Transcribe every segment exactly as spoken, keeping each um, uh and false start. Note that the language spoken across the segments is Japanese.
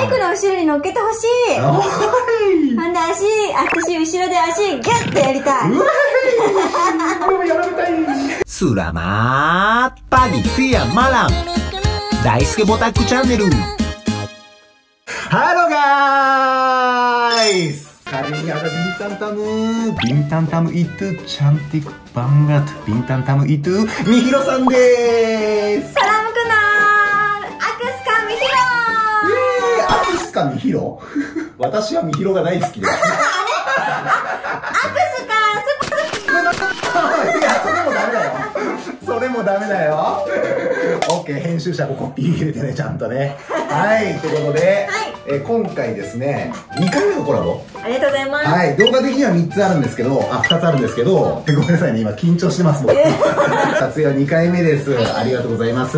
バイクの後ろに乗っけてほしい。ほんで足、私後ろで足ギュッとやりたい。俺もやられたい。スラマーパニフィアマラン大輔ボタックチャンネル。ハローガーイズ。カレーがビンタンタムビンタンタムイトゥチャンティクバンガトビンタンタムイトゥみひろさんでーす。サラムクナールアクスカみひろー。えー、アクスカみひろ私はみひろが大好きです。あれあ、アクスカスパスいや、それもダメだよそれもダメだよオッケー、編集者もコピー入れてね、ちゃんとねはい、ということで、はい、えー、今回ですねにかいめのコラボありがとうございます。はい、動画的にはみっつあるんですけど、あ、ふたつあるんですけど、ごめんなさいね、今緊張してます、僕。撮影はにかいめです。ありがとうございます。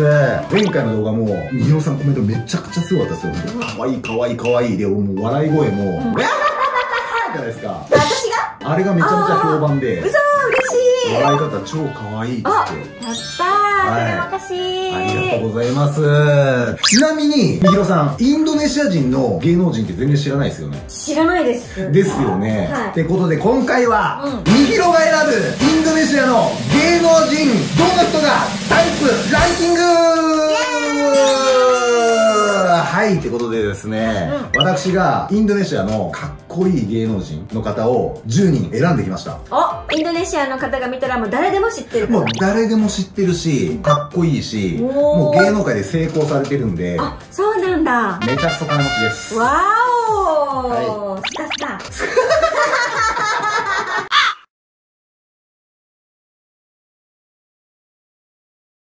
前回の動画も、みひろさんコメントめちゃくちゃすごかったですよ。かわいいかわいいかわいい。で、もう笑い声も、うん、じゃないですか。私があれがめちゃめちゃ評判で。うそー、嬉しい。笑い方超かわいいっつって。あ、やったー。はい、ありがとうございます。ちなみに、みひろさん、インドネシア人の芸能人って全然知らないですよね。知らないです。ですよね。はい、ってことで、今回は、みひろが選ぶ、インドネシアの芸能人、どんな人がタイプランキングはい、ってことでですね、うん、私がインドネシアのかっこいい芸能人の方をじゅうにん選んできました。お、インドネシアの方が見たらもう誰でも知ってる。もう誰でも知ってるし、かっこいいし、もう芸能界で成功されてるんで。あ、そうなんだ。めちゃくちゃ金持ちです。わーおー、はい、スカスカ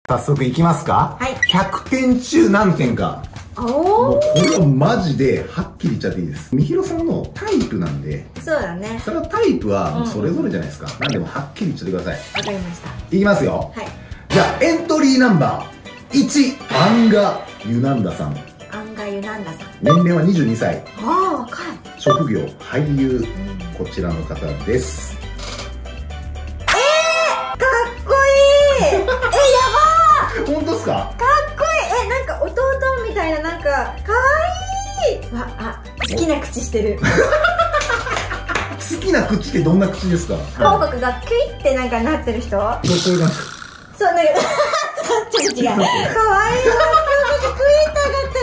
早速いきますか。はい。ひゃくてん中何点か。もうこれはマジではっきり言っちゃっていいです。みひろさんのタイプなんで。そうだね。それはタイプはもうそれぞれじゃないですか、うん、なんでもはっきり言っちゃってください。わかりました。いきますよ。はい、じゃあエントリーナンバーいち、アンガ・ユナンダさん。アンガ・ユナンダさん、年齢はにじゅうにさい。ああ、若い。職業俳優、うん、こちらの方です。えー、かっこいい。え、やばー。本当っすか。かっこいい。え、なんか弟みたいな、なんか、かわいいわ。あ、好きな口してる好きな口ってどんな口ですか。口角がクイってなんかなってる人。そういう感じ。そう、なんかちょっと違う。かわいいわ、口角クイって上がってる。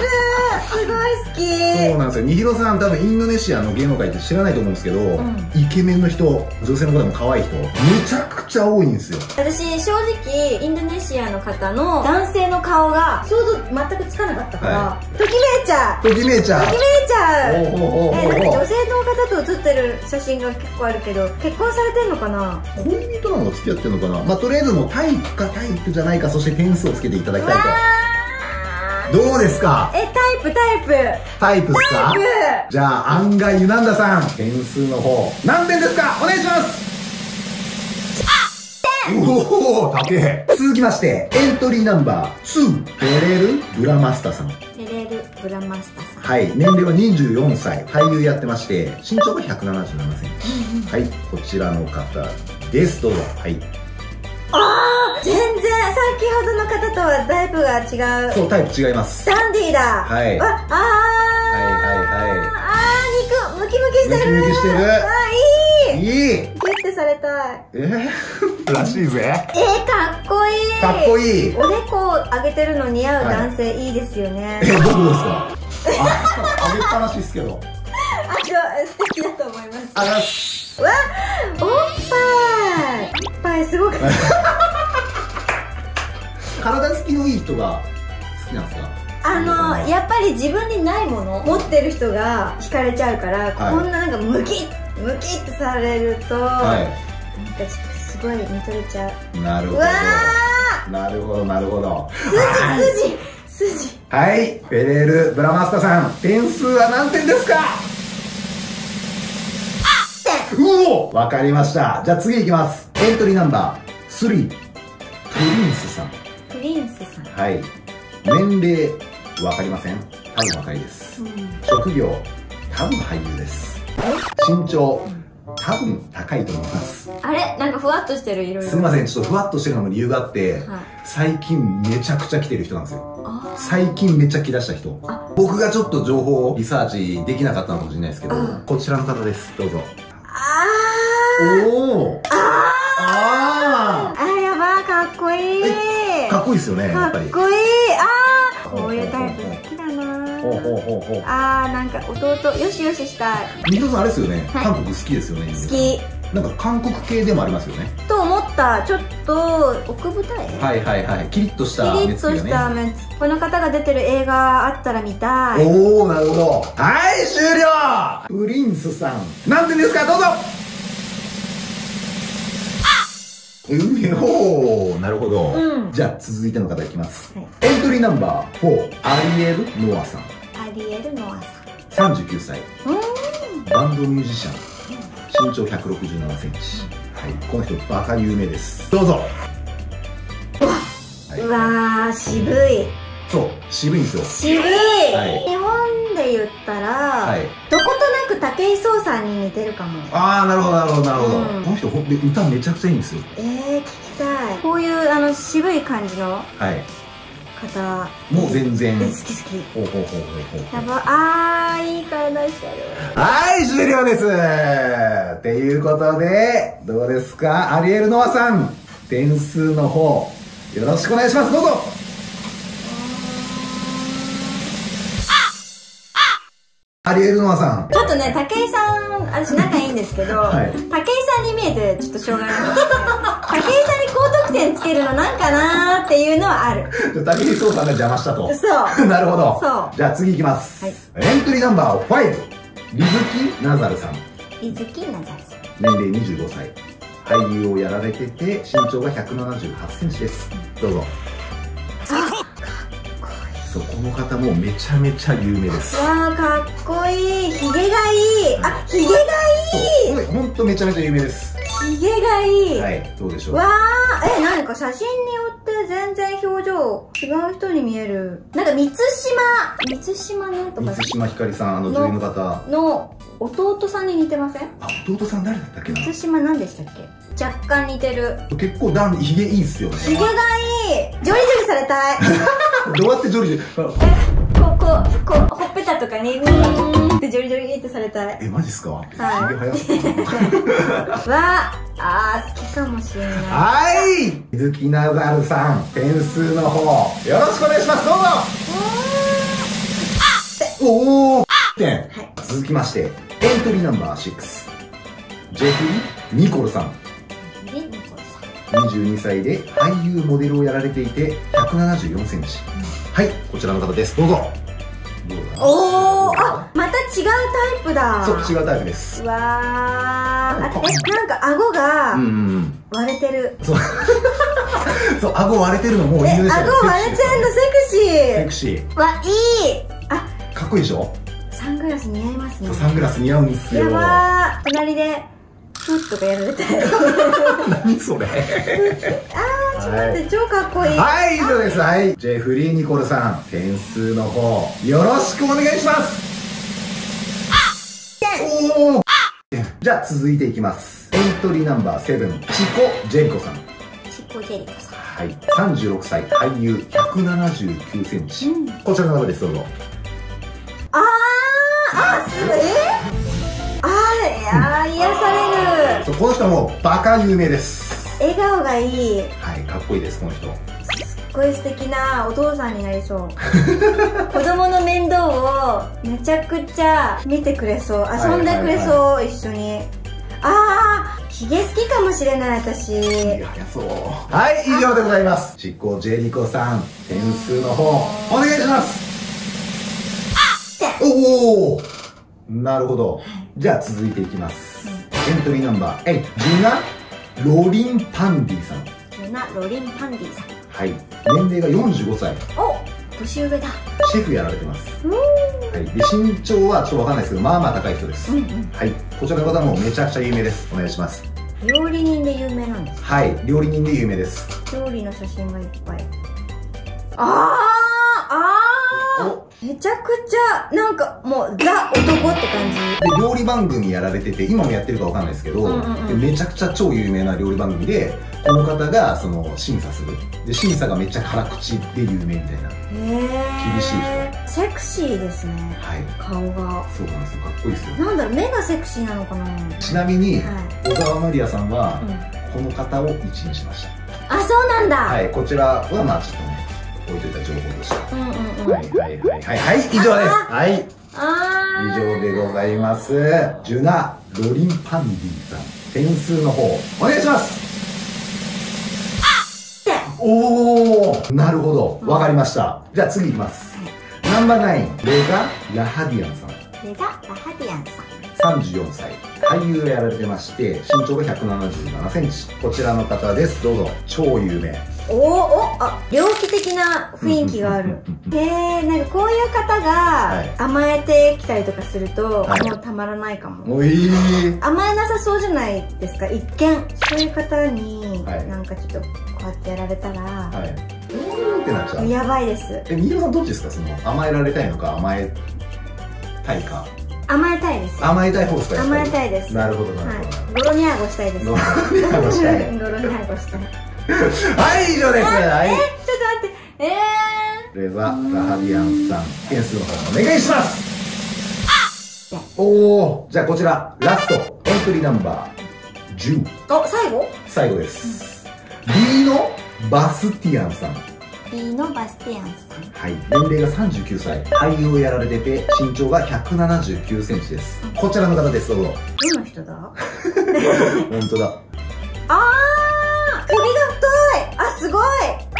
すごい好き。そうなんですよ。みひろさん多分インドネシアの芸能界って知らないと思うんですけど、うん、イケメンの人、女性の方も可愛い人めちゃくちゃ多いんですよ。私正直インドネシアの方の男性の顔が想像全くつかなかったから、はい、ときめいちゃう。ときめいちゃう。ときめいちゃう。え、なんか女性の方と写ってる写真が結構あるけど、結婚されてんのかな、恋人なの、付き合ってるのかな。まあとりあえずもうタイプかタイプじゃないか、そして点数をつけていただきたいと。どうですか。え、タイプタイプタイプっすか。じゃあアンガ・ユナンダさん、点数の方何点ですか。お願いします。おお、高え。続きまして、エントリーナンバーツー、ペレル・ブラマスタさん。ペレル・ブラマスタさん。はい、年齢はにじゅうよんさい、俳優やってまして、身長がひゃくななじゅうななセンチ。はい、こちらの方です。どうぞ。はい。ああ、全然、先ほどの方とはタイプが違う。そう、タイプ違います。ダンディーだ。はい。ああ。はいはいはい。ああ、肉、ムキムキしてる。ムキムキしてる。ああ、いい。いい。されたい。えー、らしいぜ。えー、かっこいい。かっこいい。おでこを上げてるの似合う男性、はい、いいですよね。え、どうですか。あ、上げっぱなしですけど。あ、素敵だと思います。あらす。わ、おっぱい。おっぱいすごく。体つきのいい人が好きなんですか。あの、やっぱり自分にないもの持ってる人が惹かれちゃうから、はい、こんななんかムキッ。ムキってされると、はい、なんかすごい見とれちゃう。なるほど。なるほど、なるほど。筋、筋、筋。はい、ペレル・ブラマスタさん、点数は何点ですか。はちてん。うお、わかりました。じゃあ次いきます。エントリーナンバースリー、プリンスさん。プリンスさん。はい。年齢、わかりません。多分若いです。うん、職業、多分俳優です。身長、多分高いと思います。あれなんかふわっとしてる色々。すみません、ちょっとふわっとしてるのも理由があって、はい、最近めちゃくちゃ来てる人なんですよ。最近めっちゃ来だした人。僕がちょっと情報をリサーチできなかったのかもしれないですけど、こちらの方です。どうぞ。あーおーあーあーやばー、かっこいい。かっこいいですよね、やっぱりかっこいい。あーこういうタイプ好きだな。ほうほうほうほう。あーなんか弟よしよししたい。ミトさんあれですよね、韓国好きですよね。好き。なんか韓国系でもありますよねと思った。ちょっと奥深い。はいはいはい。キリッとした目つきがね。キリッとした目つき。この方が出てる映画あったら見たい。おおなるほど。はい終了。プリンスさんなんてですか、どうぞ。おおなるほど、うん、じゃあ続いての方いきます、はい、エントリーナンバーフォーアリエル・ノアさん。アリエル・ノアさんさんじゅうきゅうさい、うん、バンドミュージシャン、身長ひゃくろくじゅうななセンチ、はい、この人バカ有名です。どうぞ。うわー渋い。そう渋いんですよ。渋い。日本で言ったらどことなく武井壮さんに似てるかも。ああなるほどなるほどなるほど。この人ほんで歌めちゃくちゃいいんですよ。ええ聞きたい。こういうあの渋い感じの方もう全然好き好き。ほうほうほうほうほう。やば。あーいい体してる。はい終了ですっていうことで、どうですかアリエル・ノアさん、点数の方よろしくお願いします。どうぞ。アリエル・ノアさんちょっとね、武井さん私仲いいんですけど、はい、武井さんに見えてちょっとしょうがない。武井さんに高得点つけるのなんかなーっていうのはある。武井壮さんが邪魔したと。そうなるほど。そうじゃあ次いきます、はい、エントリーナンバーファイブリズキ・ナザルさん。リズキ・ナザルさん年齢にじゅうごさい、俳優をやられてて身長がひゃくななじゅうはちセンチです。どうぞ。この方もめちゃめちゃ有名です。わーかっこいい。ヒゲがいい。あヒゲがいい。ほんとめちゃめちゃ有名です。ヒゲがいい。はい、どうでしょう。わーえなんか写真によって全然表情違う人に見える。なんか満島満島なんとか満島ひかりさん、あの女優の方の弟さんに似てません？あ弟さん誰だったっけな。満島何でしたっけ。若干似てる。結構ダンヒゲいいっすよね。ヒゲがいい。ジョリジョリされたい。どうやってジョリジョリえこうこうこうほっぺたとかにってジョリジョリってされたい。えマジっすか。はいわあー好きかもしれない。はい水木ナザルさん点数の方よろしくお願いします。どうぞ。おお点。続きましてエントリーナンバーろくジェフリー・ニコルさんにじゅうにさいで俳優モデルをやられていてひゃくななじゅうよんセンチ、はいこちらの方です。どうぞ。おおあまた違うタイプだ。そう違うタイプです。わあえなんか顎が割れてる。そうそう顎割れてるのもういいでしょ。顎割れてるのセクシーセクシーわいい。あかっこいいでしょ。サングラス似合いますね。サングラス似合うんですよ。やば隣でフッとかやられたい。何それ。あーちょっと待って超かっこいい。はい以上です。はいジェフリー・ニコルさん点数の方よろしくお願いします。おおじゃあ続いていきます。エントリーナンバーななチコ・ジェリコさん。チコ・ジェリコさんはいさんじゅうろくさい俳優ひゃくななじゅうきゅうセンチ、うん、こちらの方です。どうぞ。あーあすごいあー癒される。この人もバカ有名です。笑顔がいい。はいかっこいいです。この人すっごい素敵なお父さんになりそう。子供の面倒をめちゃくちゃ見てくれそう。遊んでくれそう。一緒に。ああヒゲ好きかもしれない私。いやそうはい以上でございます。チコ・ジェリコさん点数の方お願いします。おおなるほど。じゃあ続いていきます。エントリーナンバーエイトジナ・ロリン・パンディさん。ジナ・ロリン・パンディさんはい年齢がよんじゅうごさい。お年上だ。シェフやられてます。はいで身長はちょっとわかんないですけどまあまあ高い人です。うん、うん、はいこちらの方もめちゃくちゃ有名です。お願いします。料理人で有名なんですか。はい料理人で有名です。料理の写真がいっぱい。ああああめちゃくちゃなんかもうザ男って感じで、料理番組やられてて、今もやってるかわかんないですけど、めちゃくちゃ超有名な料理番組で、この方がその審査するで、審査がめっちゃ辛口で有名みたいな、厳しい人。セクシーですね、はい、顔が。そうなんですよ、かっこいいですよ。なんだろう、目がセクシーなのかな。ちなみに、はい、小沢まりやさんは、うん、この方を一にしました。あ、そうなんだ。はい、こちらはまあちょっとね、置いといた情報でした。うんうんうん、はいはいはいはい、はい、以上です。はい、以上でございます。ジュナ・ロリンパンディさん、点数の方お願いします。おお、なるほど、わかりました。じゃあ次いきます。ナンバーナイン、レザ・ラハディアンさん。レザ・ラハディアンさん、さんじゅうよんさい、俳優をやられてまして、身長がひゃくななじゅうななセンチ、こちらの方です。どうぞ。超有名。おーお、あ、猟奇的な雰囲気がある。へえ、なんかこういう方が甘えてきたりとかすると、はい、もうたまらないかも。おいー、甘えなさそうじゃないですか、一見。そういう方に、はい、なんかちょっとこうやってやられたら、はい、うーんってなっちゃう。やばいです。え、みゆさんどっちですか、その甘えられたいのか甘えたいか。甘えたいです。甘えたい方ですか。甘えたいです。なるほどなるほど、はい、ゴロニャーゴしたいです。ゴロニャーゴしたい。ゴロニャーゴしたい。はい、以上です。はい。え、ちょっと待って。えー。レザ・ラハディアンさん、点数の方お願いします。おー、じゃあこちら、ラスト、エントリーナンバーじゅう。あ、最後？最後です。うん、B のバスティアンさん。B のバスティアンさん。はい。年齢がさんじゅうきゅうさい。俳優をやられてて、身長がひゃくななじゅうきゅうセンチです。うん、こちらの方です、どうぞ。どの人だ？本当だ。あー、首がすごい。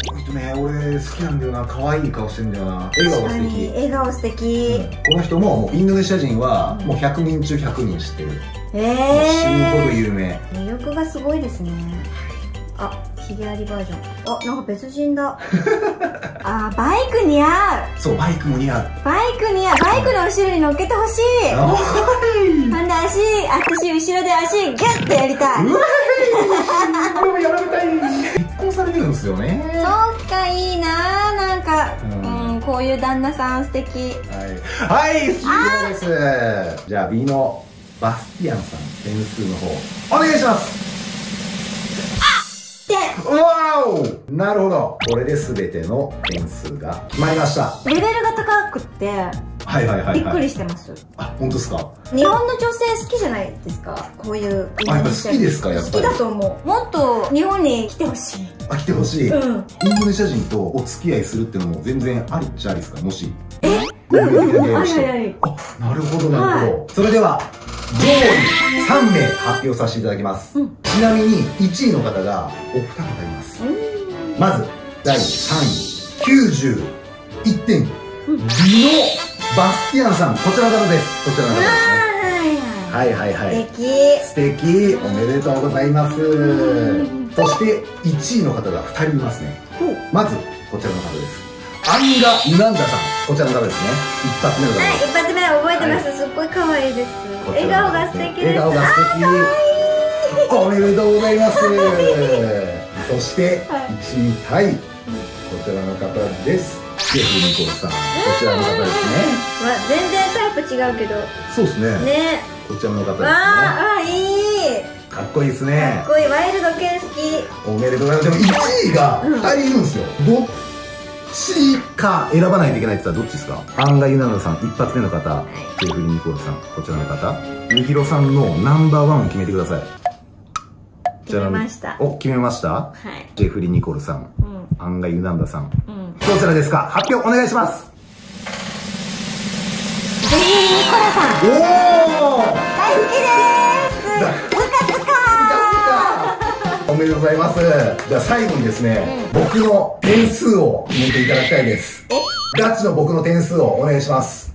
この人ね、俺好きなんだよな。可愛い顔してんだよな。笑顔素敵。笑顔素敵、うん。この人ももうインドネシア人はもうひゃくにんちゅうひゃくにん知ってる。ええー。死ぬほど有名。魅力がすごいですね。あ、ひげありバージョン。あ、なんか別人だ。あ、バイク似合う。そう、バイクも似合う。バイク似合う。バイクの後ろに乗っけてほしい。ほんで足、私後ろで足ギュッとやりたい。うわい。俺もやられたい。されてるんですよね。そうか、いいな、なんか、うん、こういう旦那さん素敵。はい、はい、以上です。じゃあ B のバスティアンさん、点数の方お願いします。あっ、わお、なるほど、これで全ての点数が決まりました。レベルが高くってびっくりしてます。あ、本当ですか。日本の女性好きじゃないですか、こういう。あ、やっぱ好きですか。やっぱ好きだと思う。もっと日本に来てほしい。あ、来てほしい。うん、インドネシア人とお付き合いするってのも全然ありっちゃありですか、もし。え、うんうんうん、ありあり。あ、なるほどなるほど、はい、それでは上位さんめい発表させていただきます、うん、ちなみにいちいの方がお二方います。まずだいさんい、きゅうじゅういってん、うん、美のバスティアンさん、こちらの方です。こちらの方ですね。はいはいはい、素敵素敵、おめでとうございます。そしていちいの方がふたりいますね。まずこちらの方です。アンガ・ナンダさん、こちらの方ですね。一発目の方。はい、一発目覚えてます。すっごい可愛いです。笑顔が素敵です。あー、可愛い。おめでとうございます。そしていちいたい、こちらの方です。シェフニコルさん、こちらの方ですね。全然タイプ違うけど。そうですね。ね、こちらの方ですね。ああ、いい。かっこいいですね。かっこいい。ワイルド系好き。おめでとうございます。でもいちいがふたりいるんですよ。どっちか選ばないといけないって言ったらどっちですか。アンガ・ユナノさん、一発目の方。ジェフリー・ニコルさん、こちらの方。ユヒロさんのナンバーワンを決めてください。決めました。お、決めました。はい、ジェフリー・ニコルさん、アンガ・ユナンダさん、どちらですか。発表お願いします。ジェフリー・ニコルさん、おー、大好きです。ずかずかー、おめでとうございます。じゃあ最後にですね、うん、僕の点数を決めていただきたいです。ガチの僕の点数をお願いします。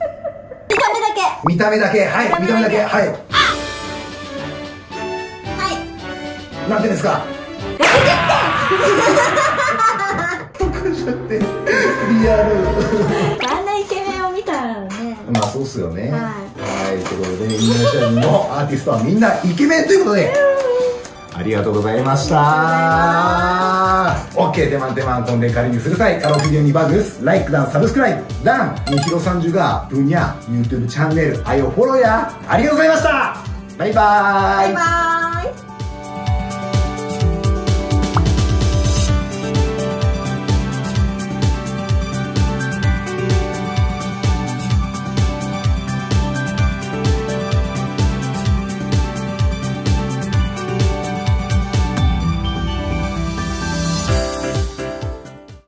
見た目だけ、見た目だけ、はい、見た目だけ、はいはい、なんてですか。ろくじゅってん。リアル。まあそうっすよね。はい、ということで、インドネシア人のアーティストはみんなイケメンということで、ありがとうございましたー。 OK、 出番出番飛んで仮にする際、カロビデオにバグスライクダンサブスクライブダンみひろさんじゅうがぶんや YouTube チャンネル愛をフォローや。ありがとうございました。バイバーイ。バイバーイ。